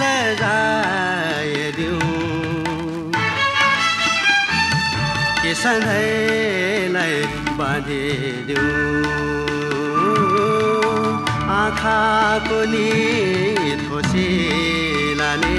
सजाय दूं के सधैलाई बाँधे दूं आँखाको निन्द होसिलाले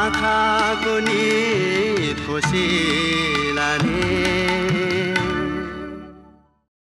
आँखाको निन्द होसिलाले।